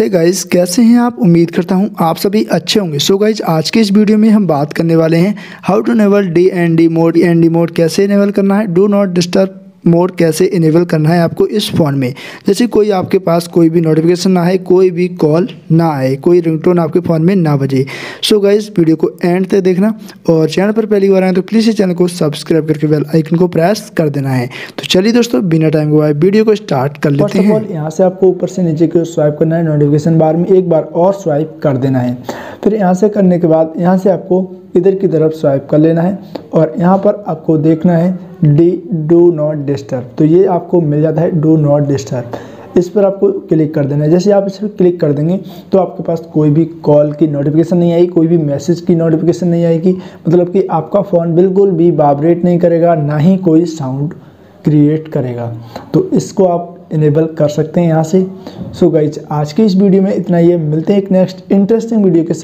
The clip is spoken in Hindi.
हे गाइज़, कैसे हैं आप? उम्मीद करता हूं आप सभी अच्छे होंगे। सो गाइज़, आज के इस वीडियो में हम बात करने वाले हैं how to enable D and D mode कैसे इनेबल करना है, डू नॉट डिस्टर्ब मोड कैसे इनेबल करना है आपको इस फ़ोन में। जैसे कोई आपके पास कोई भी नोटिफिकेशन ना आए, कोई भी कॉल ना आए, कोई रिंगटोन आपके फ़ोन में ना बजे। सो गाइज़, वीडियो को एंड तक देखना और चैनल पर पहली बार आए तो प्लीज़ इस चैनल को सब्सक्राइब करके बेल आइकन को प्रेस कर देना है। तो चलिए दोस्तों, बिना टाइम गवाए वीडियो को स्टार्ट कर लेते हैं। यहाँ से आपको ऊपर से नीचे की स्वाइप करना है, नोटिफिकेशन बार में एक बार और स्वाइप कर देना है। फिर यहाँ से करने के बाद यहाँ से आपको इधर की तरफ स्वाइप कर लेना है और यहाँ पर आपको देखना है डी डू नॉट डिस्टर्ब। तो ये आपको मिल जाता है डू नॉट डिस्टर्ब, इस पर आपको क्लिक कर देना है। जैसे आप इस पर क्लिक कर देंगे तो आपके पास कोई भी कॉल की नोटिफिकेशन नहीं आएगी, कोई भी मैसेज की नोटिफिकेशन नहीं आएगी, मतलब कि आपका फ़ोन बिल्कुल भी वाइब्रेट नहीं करेगा, ना ही कोई साउंड क्रिएट करेगा। तो इसको आप इनेबल कर सकते हैं यहाँ से। सो गाइज, आज की इस वीडियो में इतना ही है। मिलते हैं एक नेक्स्ट इंटरेस्टिंग वीडियो के साथ।